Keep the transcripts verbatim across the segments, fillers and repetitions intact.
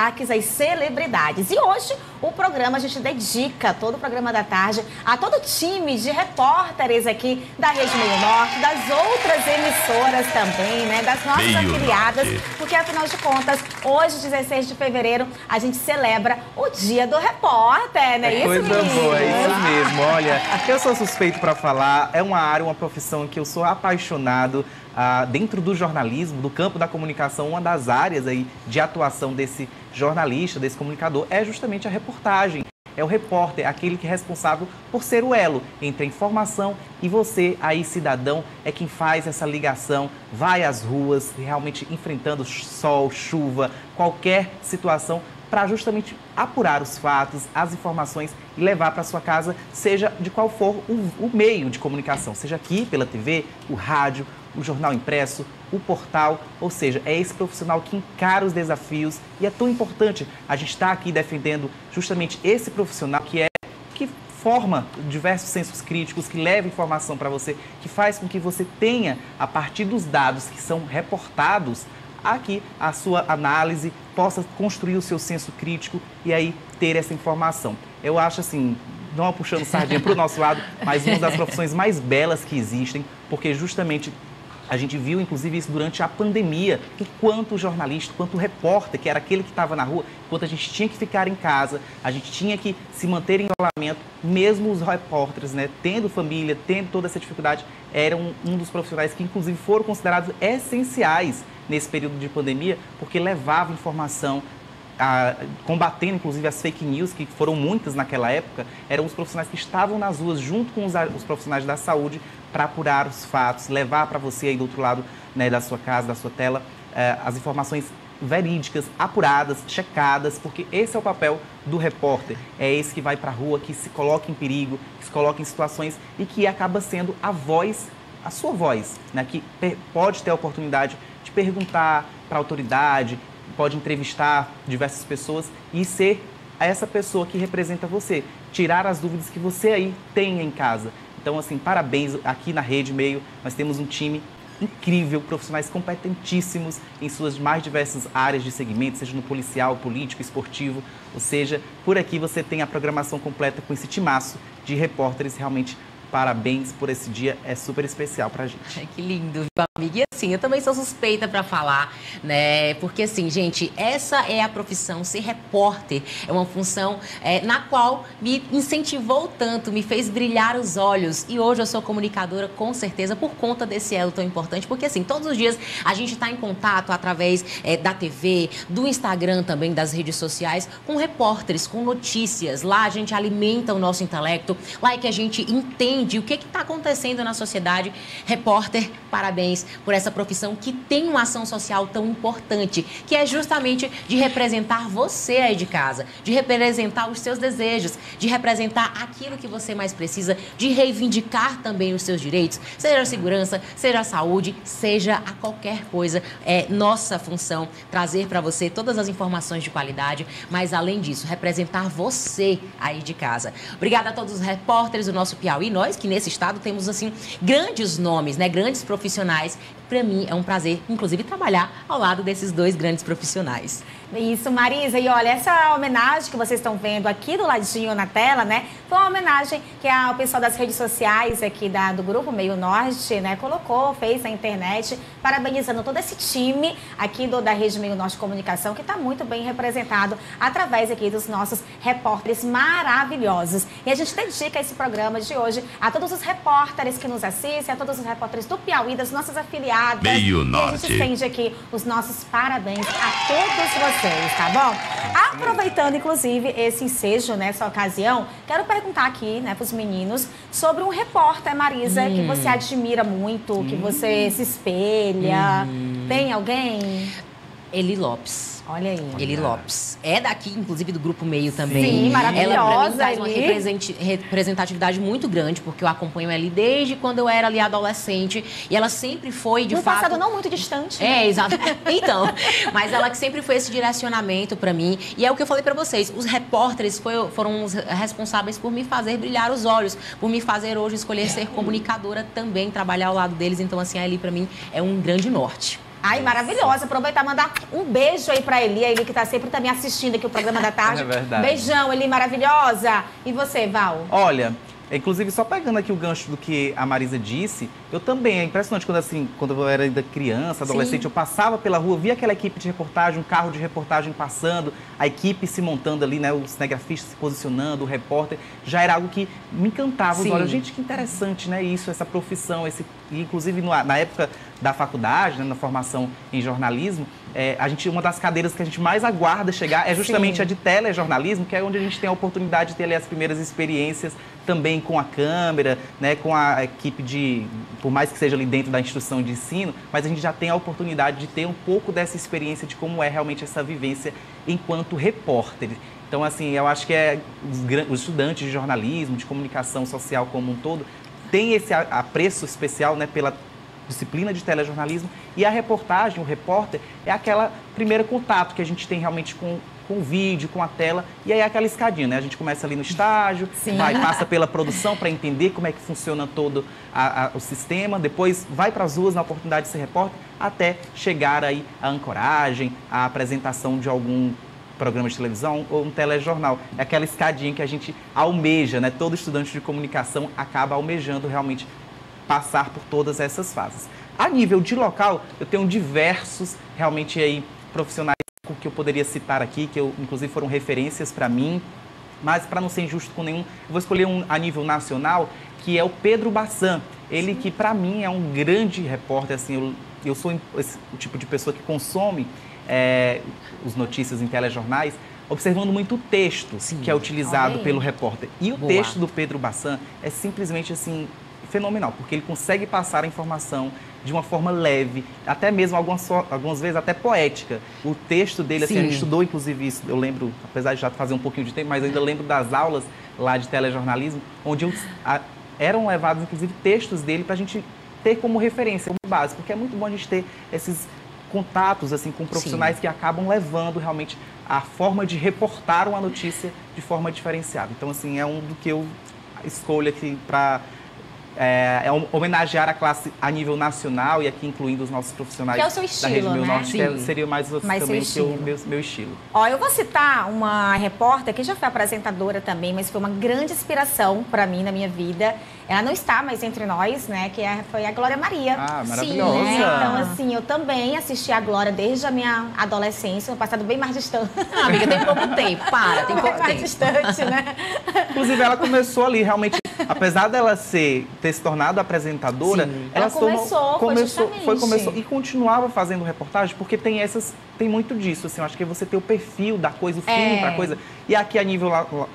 destaques às celebridades. E hoje o programa a gente dedica, todo o programa da tarde, a todo o time de repórteres aqui da Rede Meio Norte, das outras emissoras também, né, das nossas Meio afiliadas, Norte. Porque afinal de contas, hoje, dezesseis de fevereiro, a gente celebra o Dia do Repórter, né? É isso, coisa menino? Boa, é isso mesmo. Olha, eu sou suspeito para falar, é uma área, uma profissão que eu sou apaixonado. Ah, dentro do jornalismo, do campo da comunicação, uma das áreas aí de atuação desse jornalista, desse comunicador, é justamente a reportagem. É o repórter, aquele que é responsável por ser o elo entre a informação e você, aí cidadão, é quem faz essa ligação, vai às ruas, realmente enfrentando sol, chuva, qualquer situação, para justamente apurar os fatos, as informações e levar para sua casa, seja de qual for o, o meio de comunicação, seja aqui pela T V, o rádio, o jornal impresso, o portal, ou seja, é esse profissional que encara os desafios e é tão importante a gente estar aqui defendendo justamente esse profissional que é, que forma diversos sensos críticos, que leva informação para você, que faz com que você tenha, a partir dos dados que são reportados, aqui a sua análise, possa construir o seu senso crítico e aí ter essa informação. Eu acho assim, não puxando sardinha para o nosso lado, mas uma das profissões mais belas que existem, porque justamente a gente viu, inclusive, isso durante a pandemia, o quanto o jornalista, quanto o repórter, que era aquele que estava na rua, enquanto a gente tinha que ficar em casa, a gente tinha que se manter em isolamento, mesmo os repórteres, né, tendo família, tendo toda essa dificuldade, eram um dos profissionais que, inclusive, foram considerados essenciais nesse período de pandemia, porque levava informação, a, combatendo, inclusive, as fake news, que foram muitas naquela época, eram os profissionais que estavam nas ruas, junto com os, os profissionais da saúde, para apurar os fatos, levar para você aí do outro lado, né, da sua casa, da sua tela, eh, as informações verídicas, apuradas, checadas, porque esse é o papel do repórter. É esse que vai para a rua, que se coloca em perigo, que se coloca em situações e que acaba sendo a voz, a sua voz, né, que pode ter a oportunidade de perguntar para a autoridade, pode entrevistar diversas pessoas e ser essa pessoa que representa você, tirar as dúvidas que você aí tem em casa. Então, assim, parabéns. Aqui na Rede Meio, nós temos um time incrível, profissionais competentíssimos em suas mais diversas áreas de segmento, seja no policial, político, esportivo, ou seja, por aqui você tem a programação completa com esse timaço de repórteres. Realmente, parabéns por esse dia, é super especial pra gente. Ai, que lindo, viu, amiga? E assim, eu também sou suspeita pra falar, né? Porque assim, gente, essa é a profissão, ser repórter é uma função é, na qual me incentivou tanto, me fez brilhar os olhos. E hoje eu sou comunicadora, com certeza, por conta desse elo tão importante. Porque assim, todos os dias a gente tá em contato através é, da T V, do Instagram também, das redes sociais, com repórteres, com notícias. Lá a gente alimenta o nosso intelecto, lá é que a gente entende de o que está acontecendo na sociedade. Repórter, parabéns por essa profissão que tem uma ação social tão importante, que é justamente de representar você aí de casa, de representar os seus desejos, de representar aquilo que você mais precisa, de reivindicar também os seus direitos, seja a segurança, seja a saúde, seja a qualquer coisa. É nossa função trazer para você todas as informações de qualidade, mas além disso, representar você aí de casa. Obrigada a todos os repórteres do nosso Piauí, nós que nesse estado temos, assim, grandes nomes, né, grandes profissionais. Para mim é um prazer, inclusive, trabalhar ao lado desses dois grandes profissionais. Isso, Marisa. E olha, essa homenagem que vocês estão vendo aqui do ladinho na tela, né, foi uma homenagem que a, o pessoal das redes sociais aqui da, do Grupo Meio Norte, né, colocou, fez na internet, parabenizando todo esse time aqui do, da Rede Meio Norte Comunicação, que está muito bem representado através aqui dos nossos repórteres maravilhosos. E a gente dedica esse programa de hoje a todos os repórteres que nos assistem, a todos os repórteres do Piauí, das nossas afiliadas. Meio Norte. A gente estende aqui os nossos parabéns a todos vocês. Tá bom? Aproveitando, inclusive, esse ensejo nessa ocasião, quero perguntar aqui, né, pros meninos sobre um repórter, Marisa, hum. que você admira muito, hum. que você se espelha. Hum. Tem alguém? Eli Lopes. Olha aí. Eli Lopes. É daqui, inclusive, do Grupo Meio também. Sim, maravilhosa. Ela, pra mim, traz uma representatividade muito grande, porque eu acompanho ela desde quando eu era ali adolescente. E ela sempre foi, de fato... No passado não muito distante. É, exato. Então, mas ela que sempre foi esse direcionamento pra mim. E é o que eu falei pra vocês. Os repórteres foi, foram os responsáveis por me fazer brilhar os olhos, por me fazer hoje escolher ser comunicadora também, trabalhar ao lado deles. Então, assim, a Eli, pra mim, é um grande norte. Ai, maravilhosa. Aproveitar e mandar um beijo aí pra Eli, a Eli que tá sempre também assistindo aqui o programa da tarde. É verdade. Beijão, Eli, maravilhosa. E você, Val? Olha, inclusive, só pegando aqui o gancho do que a Marisa disse, eu também, é impressionante, quando assim, quando eu era ainda criança, adolescente, Sim. eu passava pela rua, via aquela equipe de reportagem, um carro de reportagem passando, a equipe se montando ali, né, o cinegrafista se posicionando, o repórter, já era algo que me encantava. Sim. Olha, gente, que interessante, né, isso, essa profissão, esse, inclusive na época da faculdade, né, na formação em jornalismo, é, a gente, uma das cadeiras que a gente mais aguarda chegar é justamente Sim. a de telejornalismo, que é onde a gente tem a oportunidade de ter ali as primeiras experiências também com a câmera, né, com a equipe de, por mais que seja ali dentro da instituição de ensino, mas a gente já tem a oportunidade de ter um pouco dessa experiência de como é realmente essa vivência enquanto repórter. Então, assim, eu acho que é os estudantes de jornalismo, de comunicação social como um todo, tem esse apreço especial, né, pela disciplina de telejornalismo, e a reportagem, o repórter, é aquela primeiro contato que a gente tem realmente com, com o vídeo, com a tela, e aí é aquela escadinha, né? A gente começa ali no estágio, Sim. vai, passa pela produção para entender como é que funciona todo a, a, o sistema, depois vai para as ruas na oportunidade de ser repórter, até chegar aí a ancoragem, a apresentação de algum programa de televisão ou um telejornal. É aquela escadinha que a gente almeja, né? Todo estudante de comunicação acaba almejando realmente passar por todas essas fases. A nível de local, eu tenho diversos, realmente, aí, profissionais que eu poderia citar aqui, que eu, inclusive foram referências para mim, mas para não ser injusto com nenhum, eu vou escolher um a nível nacional, que é o Pedro Bassan. Ele que, para mim, é um grande repórter, assim, eu, eu sou esse, o tipo de pessoa que consome é, as notícias em telejornais, observando muito o texto Sim. que é utilizado Amém. Pelo repórter. E o Boa. Texto do Pedro Bassan é simplesmente, assim, fenomenal, porque ele consegue passar a informação de uma forma leve, até mesmo algumas, algumas vezes até poética. O texto dele, assim, a gente estudou inclusive isso, eu lembro, apesar de já fazer um pouquinho de tempo, mas ainda lembro das aulas lá de telejornalismo, onde eu, a, eram levados inclusive textos dele para a gente ter como referência, como base, porque é muito bom a gente ter esses contatos assim com profissionais Sim. que acabam levando realmente a forma de reportar uma notícia de forma diferenciada. Então, assim, é um do que eu escolho aqui para... É, é homenagear a classe a nível nacional e aqui incluindo os nossos profissionais que é o seu estilo, da Rede Meio Norte, né? que seria mais, outros mais também seu estilo. Meu, meu estilo. Ó, eu vou citar uma repórter que já foi apresentadora também, mas foi uma grande inspiração para mim na minha vida. Ela não está mais entre nós, né? Que é, foi a Glória Maria. Ah, maravilhosa! Sim, né? Então, assim, eu também assisti a Glória desde a minha adolescência, um passado bem mais distante. Ah, amiga, tem pouco tempo, para, tem pouco tempo. Distante, né? Inclusive, ela começou ali, realmente, apesar dela ser... ter se tornado apresentadora, Sim. ela, ela começou, começou, foi, foi começou e continuava fazendo reportagem, porque tem essas, tem muito disso, assim, eu acho que você tem o perfil da coisa, o filme é. Pra coisa. E aqui a nível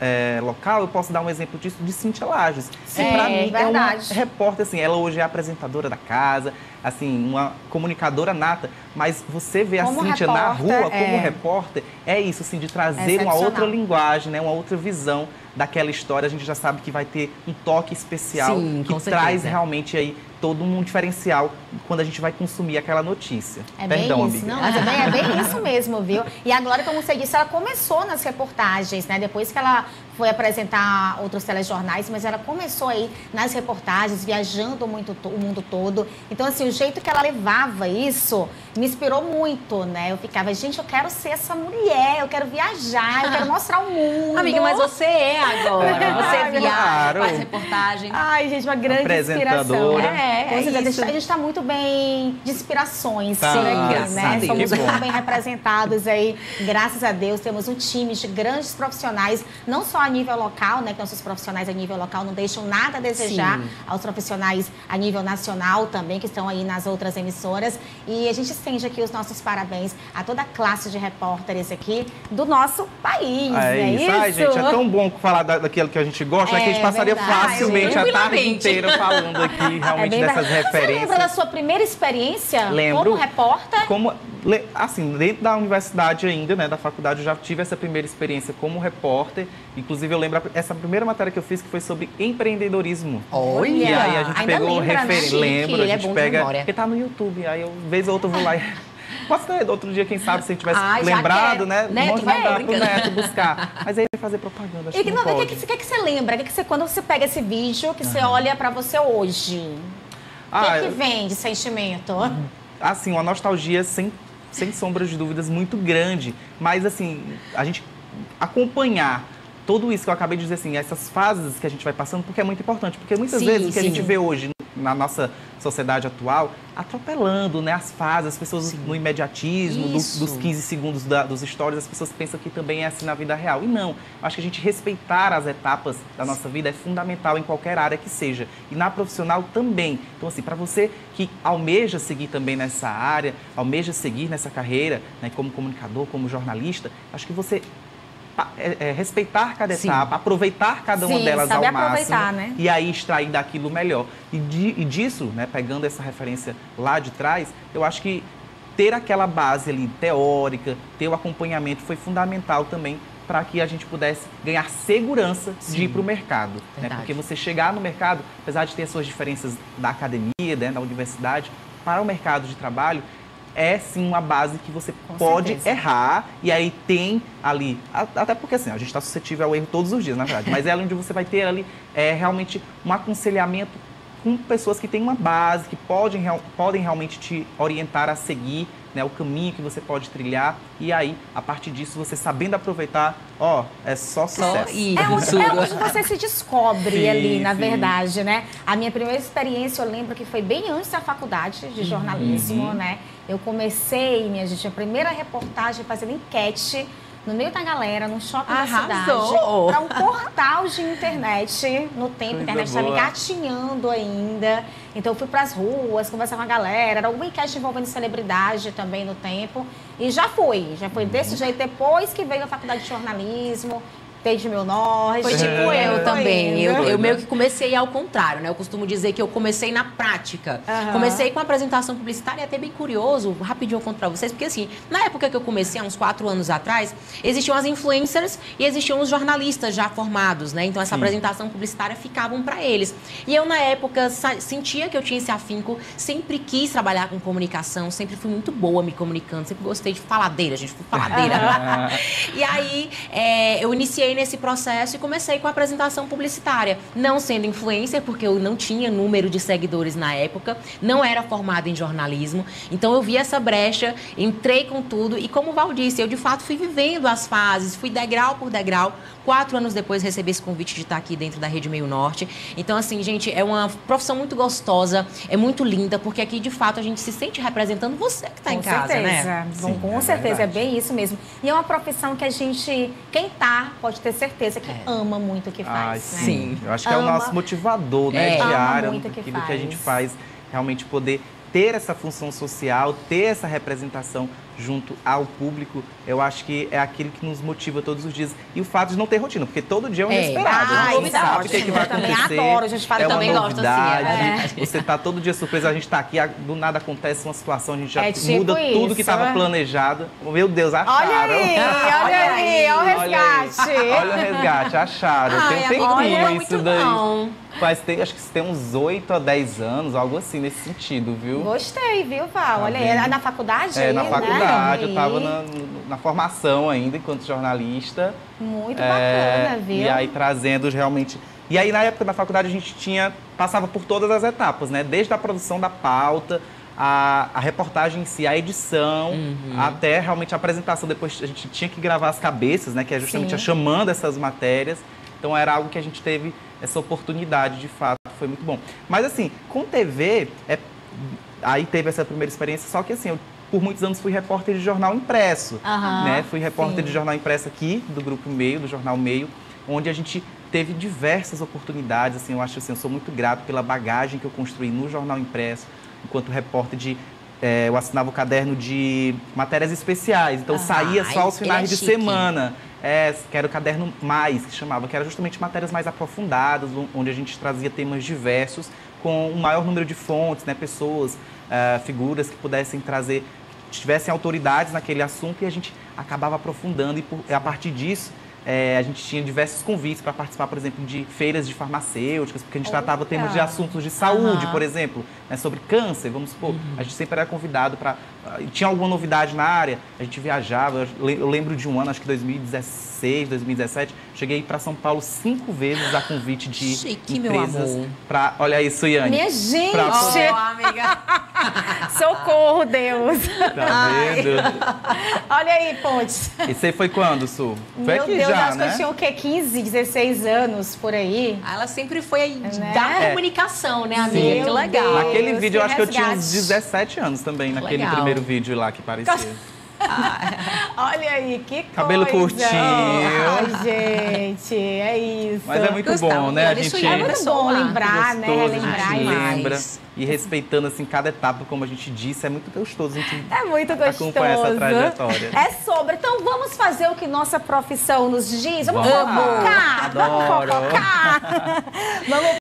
é, local, eu posso dar um exemplo disso de Cintia Lages. Sim, que pra é, mim verdade. É uma repórter, assim, ela hoje é apresentadora da casa, assim, uma comunicadora nata, mas você vê como a Cintia na rua é. Como repórter, é isso, assim, de trazer é uma outra linguagem, né, uma outra visão daquela história, a gente já sabe que vai ter um toque especial Sim, que traz realmente aí todo um diferencial quando a gente vai consumir aquela notícia. É Perdão, bem isso, amiga. Não, mas é, bem, é bem isso mesmo, viu? E a Glória, como você disse, ela começou nas reportagens, né? Depois que ela foi apresentar outros telejornais, mas ela começou aí nas reportagens, viajando muito o mundo todo. Então, assim, o jeito que ela levava isso me inspirou muito, né? Eu ficava, gente, eu quero ser essa mulher, eu quero viajar, eu quero mostrar o mundo. Amiga, mas você é agora, você Ai, viaja, claro. Faz reportagem. Ai, gente, uma grande inspiração. É. É, é isso. A gente está muito bem de inspirações, tá, aqui, né? Somos muito bem representados aí, graças a Deus. Temos um time de grandes profissionais, não só a nível local, né? Que nossos profissionais a nível local não deixam nada a desejar Sim. aos profissionais a nível nacional também, que estão aí nas outras emissoras. E a gente estende aqui os nossos parabéns a toda a classe de repórteres aqui do nosso país. É, é isso. Ai, gente, é tão bom falar daquilo que a gente gosta, é, que a gente passaria verdade. Facilmente a tarde inteira falando aqui, realmente. É dessas referências. Você lembra da sua primeira experiência Lembro, como repórter? Como, assim, dentro da universidade ainda, né, da faculdade, eu já tive essa primeira experiência como repórter. Inclusive, eu lembro essa primeira matéria que eu fiz, que foi sobre empreendedorismo. Olha! E aí a gente ainda pegou referência. Lembro, a gente é pega... Porque tá no YouTube, aí eu, vez ou outra, eu vou lá e... Posso ter outro dia, quem sabe, se eu tivesse ah, lembrado, quer. Né? Neto, vai dar pro Neto buscar. Mas aí vai fazer propaganda, acho e que não pode. O que, que, que você lembra? Que que você, quando você pega esse vídeo, que ah. você olha pra você hoje? O ah, que, que vem de sentimento? assim, uma nostalgia sem, sem sombra de dúvidas muito grande. Mas, assim, a gente acompanhar tudo isso que eu acabei de dizer, assim, essas fases que a gente vai passando, porque é muito importante. Porque muitas sim, vezes o que sim. a gente vê hoje na nossa sociedade atual, atropelando, né, as fases, as pessoas sim. no imediatismo, do, dos quinze segundos da, dos stories, as pessoas pensam que também é assim na vida real. E não, acho que a gente respeitar as etapas da nossa sim. vida é fundamental em qualquer área que seja. E na profissional também. Então, assim, para você que almeja seguir também nessa área, almeja seguir nessa carreira, né, como comunicador, como jornalista, acho que você... É, é, respeitar cada sim. etapa, aproveitar cada sim, uma delas ao máximo, né? E aí extrair daquilo melhor. E, de, e disso, né, pegando essa referência lá de trás, eu acho que ter aquela base ali teórica, ter o acompanhamento foi fundamental também para que a gente pudesse ganhar segurança sim. de ir para o mercado. Né? Porque você chegar no mercado, apesar de ter as suas diferenças da academia, né, da universidade, para o mercado de trabalho, é sim uma base que você com pode certeza. Errar e aí tem ali, até porque assim, a gente está suscetível ao erro todos os dias, na verdade, mas é onde você vai ter ali é, realmente um aconselhamento com pessoas que têm uma base, que podem, podem realmente te orientar a seguir, né, o caminho que você pode trilhar e aí, a partir disso, você sabendo aproveitar, ó, é só sucesso. Só é, onde, é onde você se descobre sim, ali, na sim. verdade, né? A minha primeira experiência, eu lembro que foi bem antes da faculdade de jornalismo, uhum. né? Eu comecei, minha gente, a primeira reportagem fazendo enquete no meio da galera, num shopping arrasou. Da cidade, para um portal de internet, no tempo, a internet estava engatinhando ainda. Então, eu fui para as ruas, conversar com a galera, era alguma enquete envolvendo celebridade também no tempo. E já fui, já fui desse uhum. jeito, depois que veio a faculdade de jornalismo, Rede Meio Norte. Foi tipo é, eu também. Eu, eu meio que comecei ao contrário, né? Eu costumo dizer que eu comecei na prática. Uhum. Comecei com a apresentação publicitária, até bem curioso, rapidinho eu conto pra vocês, porque assim, na época que eu comecei, há uns quatro anos atrás, existiam as influencers e existiam os jornalistas já formados, né? Então essa sim. apresentação publicitária ficavam pra eles. E eu, na época, sentia que eu tinha esse afinco, sempre quis trabalhar com comunicação, sempre fui muito boa me comunicando, sempre gostei de faladeira, gente, fui faladeira. E aí, é, eu iniciei nesse processo e comecei com a apresentação publicitária, não sendo influencer, porque eu não tinha número de seguidores na época, não era formada em jornalismo, então eu vi essa brecha, entrei com tudo e, como o Val disse, eu de fato fui vivendo as fases, fui degrau por degrau, quatro anos depois recebi esse convite de estar aqui dentro da Rede Meio Norte. Então, assim, gente, é uma profissão muito gostosa, é muito linda, porque aqui, de fato, a gente se sente representando você que está em casa, né? Bom, sim, com é certeza, verdade. É bem isso mesmo. E é uma profissão que a gente, quem tá, pode ter ter certeza que é. Ama muito o que faz, ah, né? Sim, eu acho que ama, é o nosso motivador, né? É. Diário, aquilo que, que a gente faz, realmente poder ter essa função social, ter essa representação junto ao público, eu acho que é aquilo que nos motiva todos os dias. E o fato de não ter rotina, porque todo dia é um inesperado. É. Ah, a gente sabe ótimo. O que, é que vai acontecer. Adoro, a gente fala é também gosta assim. É. Você tá todo dia surpresa, a gente tá aqui, do nada acontece uma situação, a gente já é tipo muda isso, tudo que estava é? Planejado. Meu Deus, acharam. Olha aí, olha aí, olha o resgate. Olha, olha o resgate, acharam. Ai, tem tempinho olha, isso muito daí. Bom. Mas tem, acho que tem uns oito a dez anos, algo assim, nesse sentido, viu? Gostei, viu, Val? Tá Olha, era na faculdade é, ainda, na faculdade, né? Eu tava na, na formação ainda, enquanto jornalista. Muito é, bacana, viu? E aí, trazendo realmente... E aí, na época da faculdade, a gente tinha... Passava por todas as etapas, né? Desde a produção da pauta, a, a reportagem em si, a edição, uhum. até realmente a apresentação. Depois, a gente tinha que gravar as cabeças, né? Que é justamente sim. a chamando essas matérias. Então, era algo que a gente teve... Essa oportunidade, de fato, foi muito bom. Mas, assim, com T V, é... aí teve essa primeira experiência, só que, assim, eu, por muitos anos, fui repórter de jornal impresso. Uhum, né? Fui repórter sim. de jornal impresso aqui, do Grupo Meio, do Jornal Meio, onde a gente teve diversas oportunidades. Assim, eu acho assim, eu sou muito grato pela bagagem que eu construí no jornal impresso, enquanto repórter de... É, eu assinava o caderno de matérias especiais, então ah, saía só aos finais é de semana. É, que era o Caderno Mais, que chamava, que era justamente matérias mais aprofundadas, onde a gente trazia temas diversos, com um maior número de fontes, né, pessoas, uh, figuras que pudessem trazer, que tivessem autoridades naquele assunto, e a gente acabava aprofundando, e, por, e a partir disso... É, a gente tinha diversos convites para participar, por exemplo, de feiras de farmacêuticas, porque a gente Oita. Tratava temas de assuntos de saúde, uhum. por exemplo, né, sobre câncer, vamos supor. Uhum. A gente sempre era convidado para... Tinha alguma novidade na área, a gente viajava. Eu lembro de um ano, acho que dois mil e dezesseis, dois mil e dezessete, cheguei para São Paulo cinco vezes a convite de Chique, empresas para... Olha aí, Suyane. Minha gente! Pra... Oh, amiga! Socorro, Deus. Tá vendo? Olha aí, Pontes. E você foi quando, Su? Foi Meu aqui Deus, já, acho né? que eu tinha o quê? quinze, dezesseis anos, por aí. Ela sempre foi aí, né? da é. comunicação, né, amiga? Meu que legal. Deus, naquele vídeo, eu acho resgate. que eu tinha uns dezessete anos também, naquele legal. primeiro vídeo lá que parecia. Ah, olha aí, que Cabelo coisa. Cabelo curtinho. Ai, gente, é isso. Mas é muito Gustavo, bom, né? A gente é muito bom lembrar, né? Lembrar a gente lembra. E respeitando, assim, cada etapa, como a gente disse, é muito gostoso. A gente é muito gostoso. Acompanha essa trajetória. É sobre. Então, vamos fazer o que nossa profissão nos diz? Vamos focar. Vamos focar. Vamos